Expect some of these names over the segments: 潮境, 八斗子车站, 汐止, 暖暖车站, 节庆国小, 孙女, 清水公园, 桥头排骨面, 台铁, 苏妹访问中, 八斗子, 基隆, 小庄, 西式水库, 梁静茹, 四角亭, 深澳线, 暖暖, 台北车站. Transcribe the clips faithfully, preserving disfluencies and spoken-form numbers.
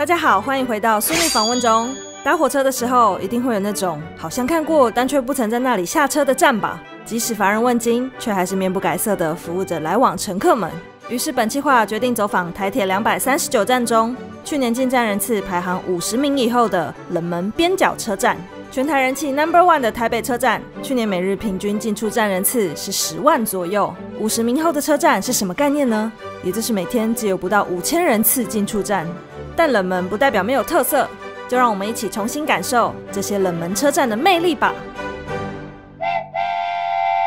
大家好，欢迎回到苏妹访问中。搭火车的时候，一定会有那种好像看过，但却不曾在那里下车的站吧。即使乏人问津，却还是面不改色的服务着来往乘客们。于是本企划决定走访台铁两百三十九站中，去年进站人次排行五十名以后的冷门边角车站。全台人气 number one 的台北车站，去年每日平均进出站人次是十万左右。五十名后的车站是什么概念呢？也就是每天只有不到五千人次进出站。但冷门不代表没有特色，就让我们一起重新感受这些冷门车站的魅力吧。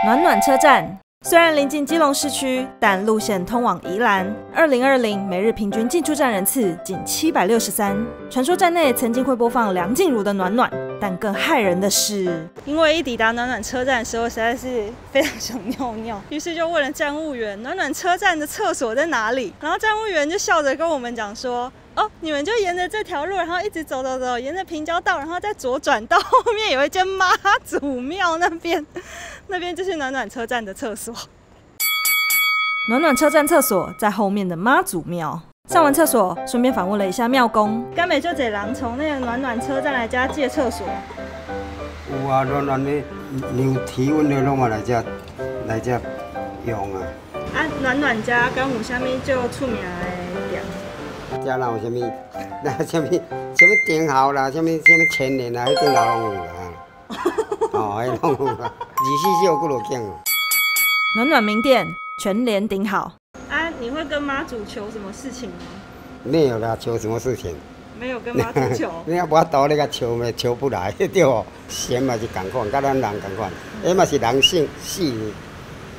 暖暖车站虽然临近基隆市区，但路线通往宜兰。二零二零每日平均进出站人次仅七百六十三。传说站内曾经会播放梁静茹的《暖暖》，但更害人的是，因为一抵达暖暖车站的时候，实在是非常想尿尿，于是就问了站务员暖暖车站的厕所在哪里，然后站务员就笑着跟我们讲说。哦，你们就沿着这条路，然后一直走走走，沿着平交道，然后再左转到后面有一间妈祖庙那边，那边就是暖暖车站的厕所。暖暖车站厕所在后面的妈祖庙。上完厕所，顺便访问了一下庙公。甘美就这人从那个暖暖车站来家借厕所。有啊，暖暖的量体温的拢嘛来家来家用啊。啊，暖暖家敢有啥物就出名的店？遮哪有啥物？那啥物？啥物灯号啦？啥物？啥物千年啦？迄灯号拢有啦。哦，迄拢有啦。二四小几落间哦。暖暖名店全联顶好。啊，你会跟妈祖求什么事情吗？没有啦，求什么事情？没有跟妈祖求。你要我倒那个求没求不来，对哦。神嘛是同款，甲咱人同款，哎嘛是人性死，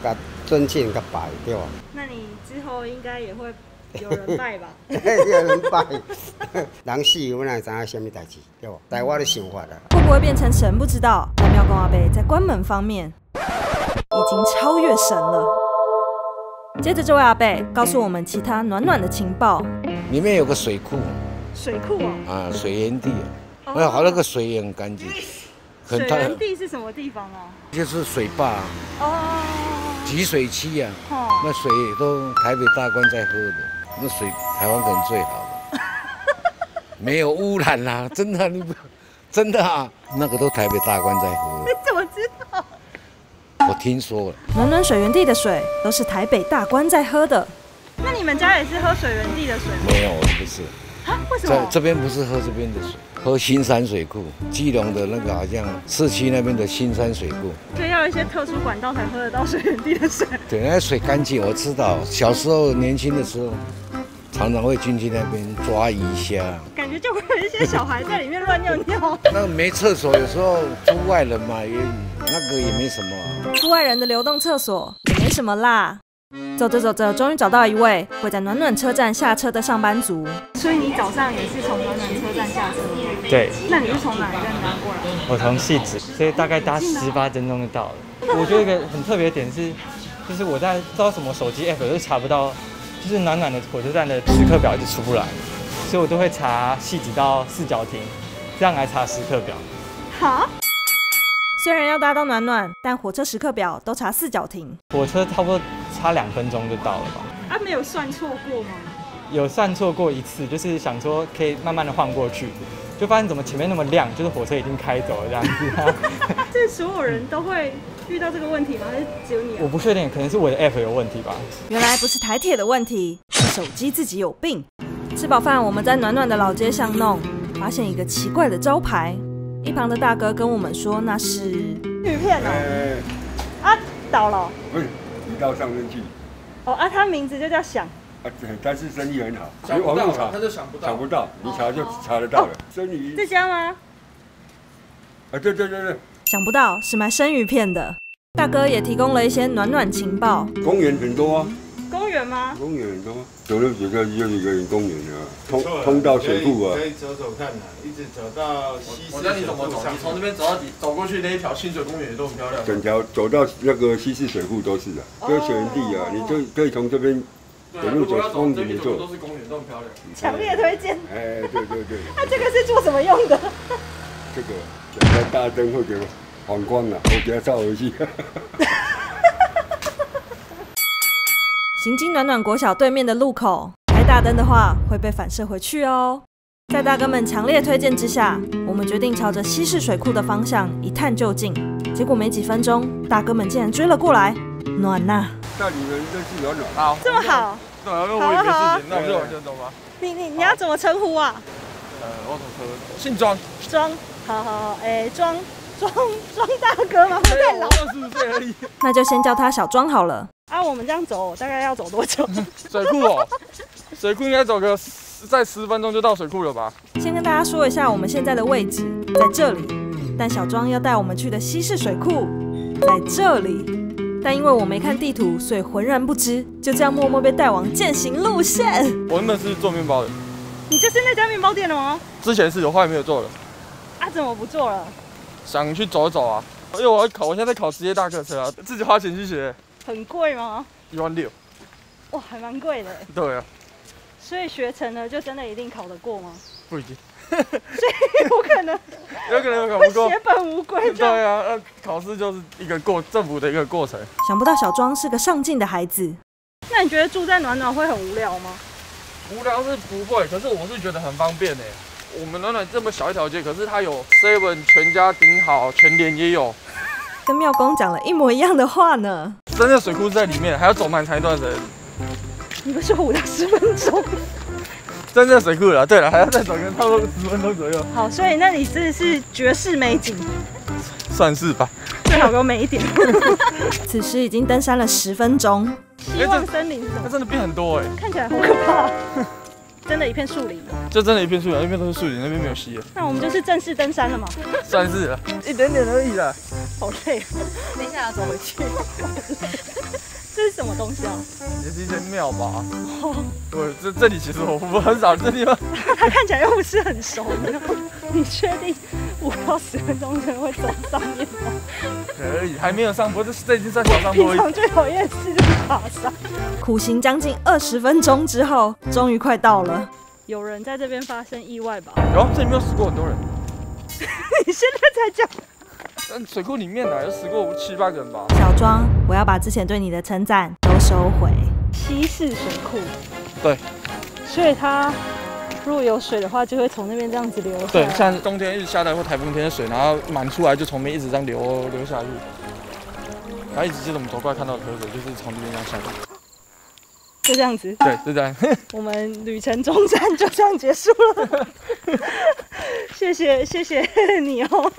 甲尊敬甲拜，对哦。那你之后应该也会。有人拜吧，有人拜，人死我哪知影什么代志，对不？在我的想法啦，会不会变成神不知道。但庙公阿伯在关门方面已经超越神了。接着这位阿伯告诉我们其他暖暖的情报，里面有个水库，水库啊，啊，水源地，哎呀，好那个水也很干净。水源地是什么地方啊？就是水坝。哦。集水区啊，那水都台北大官在喝的。那水台湾可能最好了，没有污染啦、啊，真的、啊、你不，真的啊，那个都台北大官在喝。你怎么知道？我听说了。暖暖水源地的水都是台北大官在喝的。那你们家也是喝水源地的水吗？没有，不是。啊？为什么？这这边不是喝这边的水，喝新山水库，基隆的那个好像市区那边的新山水库。所以要一些特殊管道才喝得到水源地的水。对，那水干净，我知道。小时候年轻的时候。常常会进去那边抓鱼虾，感觉就会有一些小孩在里面乱尿尿。那没厕所，有时候出外人嘛，也那个也没什么、啊。出外人的流动厕所也没什么啦。走着走着，终于找到一位会在暖暖车站下车的上班族。所以你早上也是从暖暖车站下车？对。那你是从哪一站搭过来？我从汐止，所以大概搭十八分钟就到了。我觉得一个很特别的点是，就是我在不知道什么手机 app 都查不到。就是暖暖的火车站的时刻表一直出不来，所以我都会查汐止到四角亭，这样来查时刻表。好，虽然要搭到暖暖，但火车时刻表都查四角亭。火车差不多差两分钟就到了吧？啊，没有算错过吗？有算错过一次，就是想说可以慢慢的晃过去，就发现怎么前面那么亮，就是火车已经开走了这样子。这所有人都会。遇到这个问题吗？还是只有你、啊？我不确定，可能是我的 app 有问题吧。原来不是台铁的问题，是手机自己有病。吃饱饭，我们在暖暖的老街巷弄发现一个奇怪的招牌，一旁的大哥跟我们说那是芋片哦、喔欸。啊，倒了、喔。不是，移到上面去。哦啊，他名字就叫想。啊，但是生意很好。你网上查，他就想不到。查不到，你查就查得到了。哦、生意。这家吗？啊，对对对对。想不到是卖生鱼片的，大哥也提供了一些暖暖情报。公园很多啊，公园吗？公园很多，走路走到又一个公园啊，通通到水库啊，可以走走看啊，一直走到西式水库上。我教你怎么走，你从这边走到底，走过去那一条清水公园都很漂亮。整条走到那个西式水库都是啊，这水源地啊，你就可以从这边。对，如果要从这边走，都是公园，都很漂亮。强烈推荐。哎，对对对。那这个是做什么用的？这个整个大灯会给反光啊，我给它照回去。行经暖暖国小对面的路口，开大灯的话会被反射回去哦。在大哥们强烈推荐之下，我们决定朝着西式水库的方向一探究竟。结果没几分钟，大哥们竟然追了过来，暖呐！带你们认识比较暖啊，这么好，暖了我也没事情，那不是往前走吗？你你你要怎么称呼啊？呃，我怎么称？姓庄。庄，好好好，哎，庄庄庄大哥吗？太老，二十五岁而已。那就先叫他小庄好了。啊，我们这样走大概要走多久？水库哦，水库应该走个。 再十分钟就到水库了吧？先跟大家说一下我们现在的位置，在这里。但小庄要带我们去的西式水库在这里，但因为我没看地图，所以浑然不知，就这样默默被带往践行路线。我原本是做面包的，你就是那家面包店的吗？之前是有，后来没有做了。啊，怎么不做了？想去走走啊，因为我要考，我现在在考职业大客车啊，自己花钱去学。很贵吗？一万六。哇，还蛮贵的。对啊。 所以学成了就真的一定考得过吗？不一定，所以有可能，有可能有考不过，血本无归。对啊，那考试就是一个过政府的一个过程。想不到小庄是个上进的孩子。那你觉得住在暖暖会很无聊吗？无聊是不会，可是我是觉得很方便哎。我们暖暖这么小一条街，可是它有 seven 全家顶好，全联也有。跟妙公讲了一模一样的话呢。真的水库在里面，还要走蛮长一段时间。 你不是说五到十分钟？真正水库了。对了，还要再走个差不多十分钟左右。好，所以那你真的是绝世美景，算是吧。最好给我美一点。此时已经登山了十分钟。希望森林，它真的变很多哎，看起来好可怕。真的，一片树林。就真的一片树林，那边都是树林，那边没有溪。那我们就是正式登山了嘛？算是了，一点点而已啦。好累，等一下要走回去。 这是什么东西啊？也是一间庙吧。哦，我这这里其实我我很少这地方。它看起来又不是很熟，你确定五到十分钟前会走上面吗？可以，还没有上坡，这这已经算小上坡。平常最讨厌是爬山。苦行将近二十分钟之后，终于快到了。有人在这边发生意外吧？有，这里没有死过很多人。你现在才讲。 但水库里面哪有死过七八个人吧？小庄，我要把之前对你的称赞都收回。西式水库，对，所以它如果有水的话，就会从那边这样子流。对，像冬天一直下来或台风天的水，然后满出来就从那边一直这样流流下去。然后一直接着我们走过来看到的河水，就是从那边这样下来。 就这样子，对，就这样。我们旅程中站就这样结束了，谢谢谢谢你哦。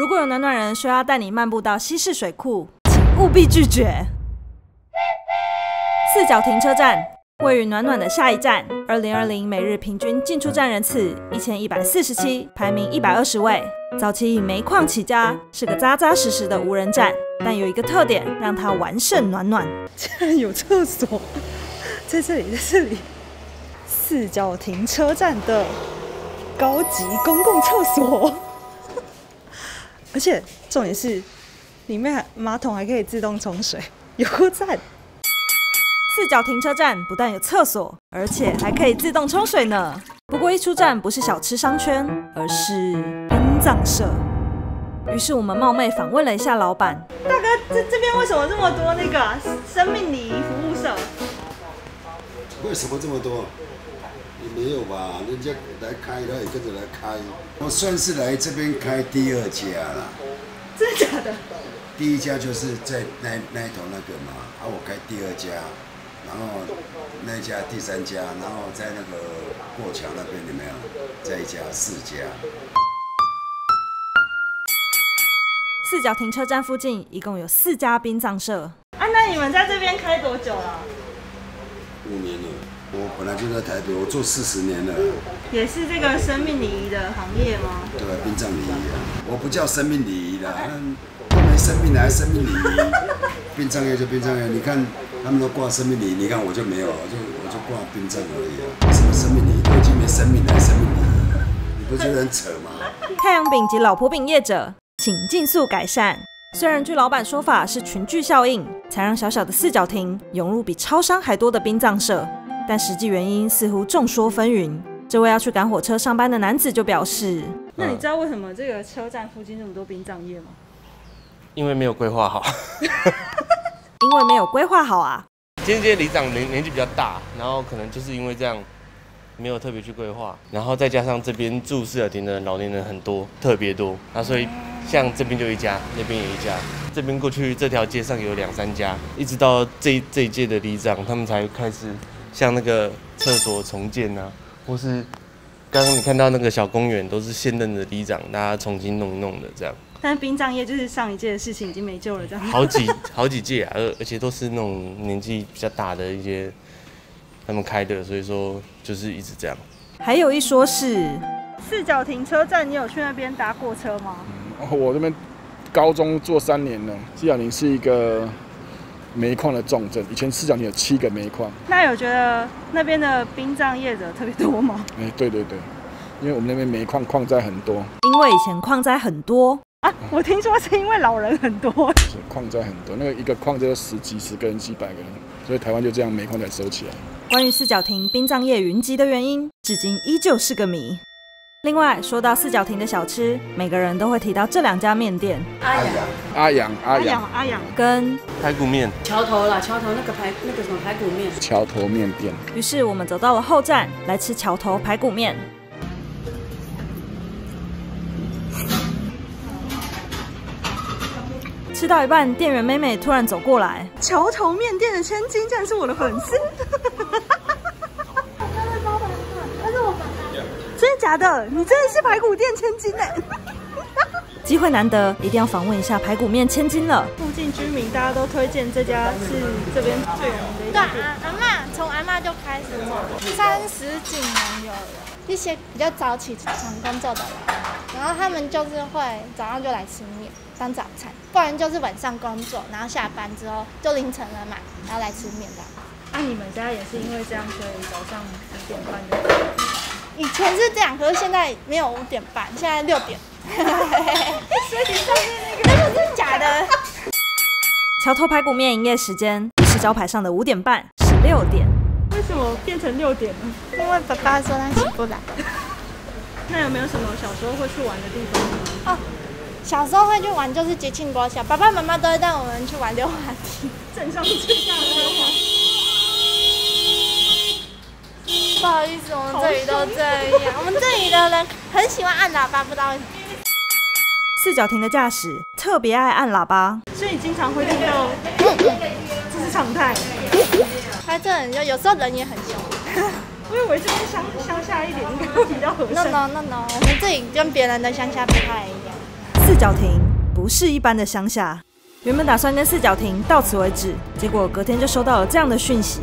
如果有暖暖人说要带你漫步到西式水库，请务必拒绝。四角停车站位于暖暖的下一站。二零二零每日平均进出站人次一千一百四十七，排名一百二十位。早期以煤矿起家，是个扎扎实实的无人站。 但有一个特点，让它完胜暖暖，竟然有厕所，在这里，在这里，四角停车站的高级公共厕所，而且重点是，里面马桶还可以自动冲水，有够赞！四角停车站不但有厕所，而且还可以自动冲水呢。不过一出站不是小吃商圈，而是殡葬社。 于是我们冒昧访问了一下老板，大哥，这这边为什么这么多那个、啊、生命礼仪服务社？为什么这么多？也没有吧，人家来开，他也跟着来开。我算是来这边开第二家了，真的假的？第一家就是在那那一头那个嘛，啊，我开第二家，然后那一家第三家，然后在那个过桥那边有没有？在一家四家。 四角停车站附近一共有四家殡葬社。啊，那你们在这边开多久了？五年了，我本来就在台北，我做四十年了。也是这个生命礼仪的行业吗？对，殡葬礼仪啊，我不叫生命礼仪啦，没生命哪来生命礼仪？殡葬业就殡葬业，你看他们都挂生命礼仪，你看我就没有，我就我就挂殡葬而已啊，什么生命礼仪都已经没生命哪来生命礼仪？你不觉得很扯吗？太阳饼及老婆饼业者。 请尽速改善。虽然据老板说法是群聚效应，才让小小的四角亭涌入比超商还多的殡葬社，但实际原因似乎众说纷纭。这位要去赶火车上班的男子就表示：“那你知道为什么这个车站附近那么多殡葬业吗？因为没有规划好。因为没有规划好啊！今天这些里长年年纪比较大，然后可能就是因为这样，没有特别去规划。然后再加上这边住四合町的老年人很多，特别多，那所以像这边就一家，那边也一家，这边过去这条街上有两三家，一直到这这一届的里长，他们才开始像那个厕所重建啊，或是刚刚你看到那个小公园，都是现任的里长大家重新弄一弄的这样。 但殯葬业就是上一届的事情，已经没救了这样。好几好几届啊，而而且都是那种年纪比较大的一些他们开的，所以说就是一直这样。还有一说是四角停车站，你有去那边搭过车吗？我这边高中做三年了，四角亭是一个煤矿的重镇，以前四角亭有七个煤矿。那有觉得那边的殯葬业者特别多吗？哎、欸，对对对，因为我们那边煤矿矿灾很多。因为以前矿灾很多。 啊，我听说是因为老人很多，是矿灾很多，那个一个矿灾就十几十个人、几百个人，所以台湾就这样煤矿才收起来。关于四角亭殯葬业云集的原因，至今依旧是个谜。另外，说到四角亭的小吃，每个人都会提到这两家面店：阿阳、阿阳、阿阳、阿阳跟排骨面。桥头啦，桥头那个排那个什么排骨面，桥头面店。于是我们走到了后站，来吃桥头排骨面。 吃到一半，店员妹妹突然走过来。桥头面店的千金竟然是我的粉丝，真的假的？你真的是排骨店千金哎！机会难得，一定要访问一下排骨面千金了。附近居民大家都推荐这家是这边最有名的一家店。对啊，阿嬤从阿嬤就开始做，三十几年有了。一些比较早起床工作的人，然后他们就是会早上就来吃面。 当早餐，不然就是晚上工作，然后下班之后就凌晨了嘛，然后来吃面的。那、啊、你们家也是因为这样，所以早上五点半就？以前是这样，可是现在没有五点半，现在六点。所以上面那个那个是假的。桥头排骨面营业时间是招牌上的五点半，是六点。为什么变成六点呢？因为爸爸说他起不来。那有没有什么小时候会去玩的地方？哦。 小时候会去玩，就是节庆国小，爸爸妈妈都会带我们去玩溜滑梯，镇上最大的溜滑梯。不好意思，我们这里都这样，我们这里的人很喜欢按喇叭，不知道为什么。四角亭的驾驶特别爱按喇叭，所以经常会听到，这是常态。他这人就有时候人也很凶。我以为这边乡乡下一点应该会比较和善。No no no no， 我们这里跟别人的乡下不太一样。 四角亭不是一般的乡下，原本打算跟四角亭到此为止，结果隔天就收到了这样的讯息。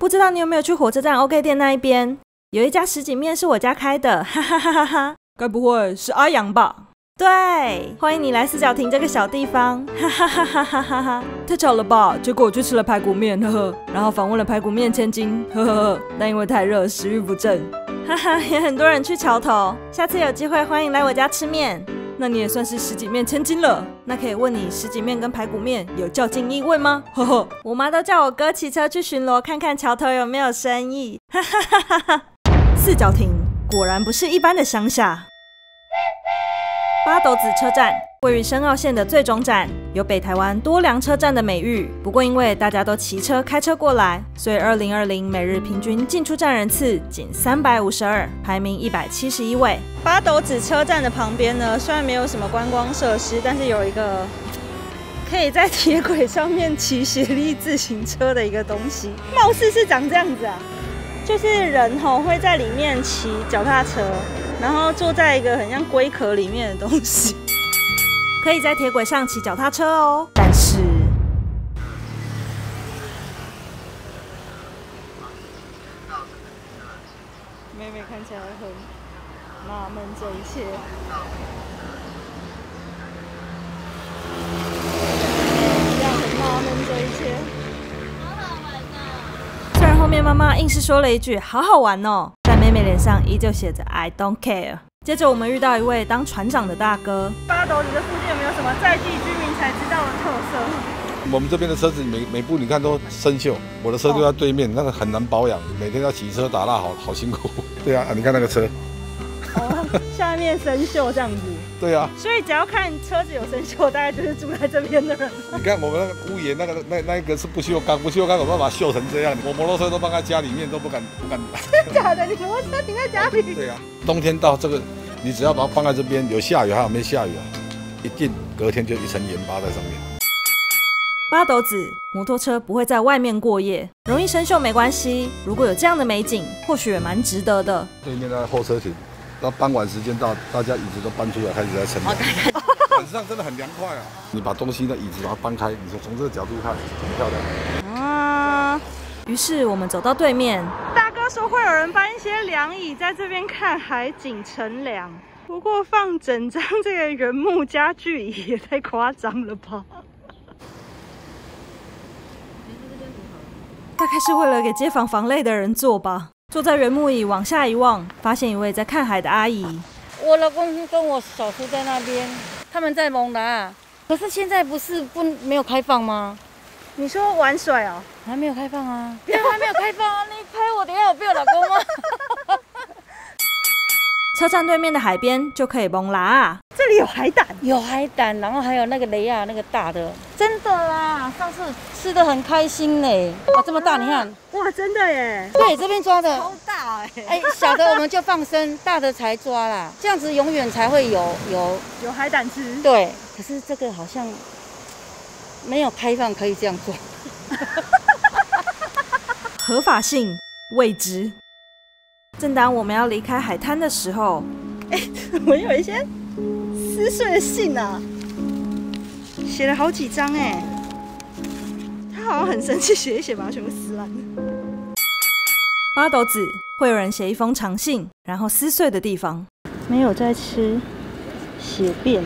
不知道你有没有去火车站 OK 店那一边，有一家什锦面是我家开的，哈哈哈哈哈！该不会是阿阳吧？对，欢迎你来四角亭这个小地方，哈哈哈哈哈哈哈！太巧了吧？结果我去吃了排骨面，呵呵，然后访问了排骨面千金，呵呵呵，但因为太热，食欲不振，哈哈，也很多人去桥头，下次有机会欢迎来我家吃面。 那你也算是什锦面千金了。那可以问你，什锦面跟排骨面有较劲意味吗？呵呵，我妈都叫我哥骑车去巡逻，看看桥头有没有生意。哈哈哈哈哈！四角亭果然不是一般的乡下。八斗子车站位于深澳线的最终站，有北台湾多良车站的美誉。不过因为大家都骑车、开车过来，所以二零二零每日平均进出站人次仅三百五十二，排名一百七十一位。八斗子车站的旁边呢，虽然没有什么观光设施，但是有一个可以在铁轨上面骑协力自行车的一个东西，貌似是长这样子啊，就是人吼会在里面骑脚踏车。 然后坐在一个很像龟壳里面的东西，可以在铁轨上骑脚踏车哦。但是，妹妹看起来很纳闷这一切。这样很纳闷这一切。好好玩哦！虽然后面妈妈硬是说了一句“好好玩哦”。 妹妹脸上依旧写着 I don't care。接着我们遇到一位当船长的大哥。八斗子的附近有没有什么在地居民才知道的特色？我们这边的车子每每部你看都生锈，我的车就在对面，哦、那个很难保养，每天要洗车打蜡，好好辛苦。对啊，你看那个车，哦，下面生锈这样子。对啊。所以只要看车子有生锈，大概就是住在这边的人。你看我们那个屋檐，那个那那一个是不锈钢，不锈钢有办法锈成这样。我摩托车都放在家里面都不敢不敢。真的假的？你摩托车停在家里？对啊，冬天到这个，你只要把它放在这边，有下雨还有没下雨啊，一定隔天就一层盐巴在上面。 八斗子摩托车不会在外面过夜，容易生锈没关系。如果有这样的美景，或许也蛮值得的。对面那候车亭，那傍晚时间到，大家椅子都搬出来，开始在乘凉。晚上真的很凉快啊！你把东西的椅子把它搬开，你说从这个角度看，很漂亮。啊！于是我们走到对面，大哥说会有人搬一些凉椅在这边看海景乘凉。不过放整张这个原木家具椅也太夸张了吧！ 大概是为了给街坊防累的人坐吧。坐在原木椅往下一望，发现一位在看海的阿姨。我老公跟我小叔在那边，他们在蒙达。可是现在不是不没有开放吗？你说玩水哦，还没有开放啊？对，还没有开放啊！你拍我，等下我被我老公骂。车站对面的海边就可以蒙达。这里有海胆，有海胆，然后还有那个雷亚那个大的，真的啦，上次。 吃的很开心嘞！哦，这么大，你看，哇，真的耶！对，这边抓的超大哎！哎，小的我们就放生，大的才抓啦，这样子永远才会有有有海胆吃。对，可是这个好像没有开放可以这样做，合法性未知。正当我们要离开海滩的时候，哎，怎么有一些撕碎的信啊？写了好几张哎。 好像很生气，写一写把它全部撕烂。八斗子会有人写一封长信，然后撕碎的地方没有在吃血便。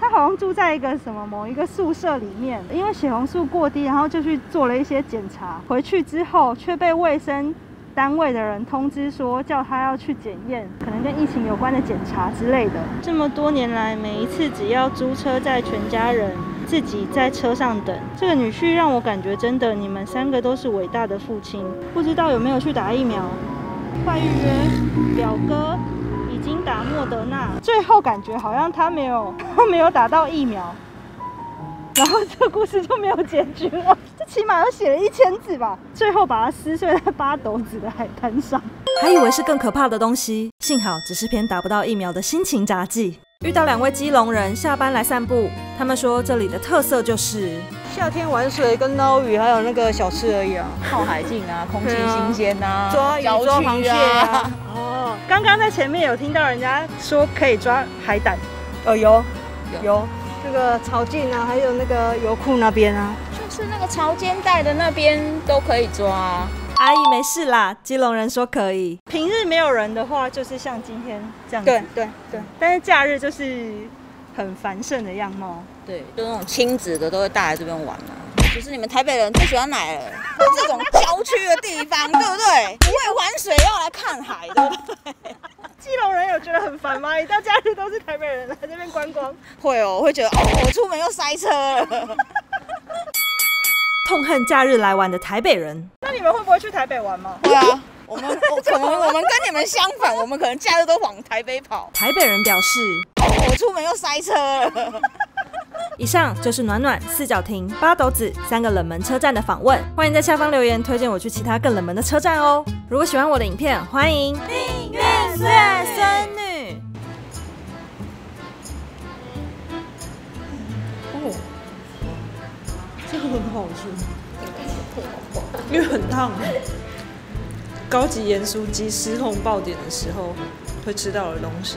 他好像住在一个什么某一个宿舍里面，因为血红素过低，然后就去做了一些检查，回去之后却被卫生单位的人通知说叫他要去检验，可能跟疫情有关的检查之类的。这么多年来，每一次只要租车载全家人。 自己在车上等这个女婿，让我感觉真的，你们三个都是伟大的父亲。不知道有没有去打疫苗？快预约，表哥已经打莫德纳，最后感觉好像他没有，他没有打到疫苗，然后这故事就没有结局了。这起码要写了一千字吧，最后把它撕碎在八斗子的海滩上。还以为是更可怕的东西，幸好只是篇打不到疫苗的心情杂记。 遇到两位基隆人下班来散步，他们说这里的特色就是夏天玩水跟捞鱼，还有那个小吃而已啊，靠海近啊，空气新鲜啊，抓鱼抓螃蟹啊。哦，刚刚在前面有听到人家说可以抓海胆，呃有有那个潮境啊，还有那个油库那边啊，就是那个潮间带的那边都可以抓啊。 阿姨没事啦，基隆人说可以。平日没有人的话，就是像今天这样子。对对对。但是假日就是很繁盛的样貌。对，就那种亲子的都会带来这边玩啊。就是你们台北人最喜欢哪了？这种郊区的地方，对不对？不会玩水要来看海，对不对？基隆人有觉得很烦吗？一到假日都是台北人来这边观光。会哦，我会觉得哦，我出门又塞车了。痛恨假日来玩的台北人。那你们会不会去台北玩吗？对啊，我们我可能我们跟你们相反，我们可能假日都往台北跑。台北人表示，哦、我出门又塞车了。以上就是暖暖、四角亭、八斗子三个冷门车站的访问，欢迎在下方留言推荐我去其他更冷门的车站哦。如果喜欢我的影片，欢迎订阅孙女。哦。 这个很好吃，因为很烫。高级盐酥鸡失控爆点的时候，会吃到的东西。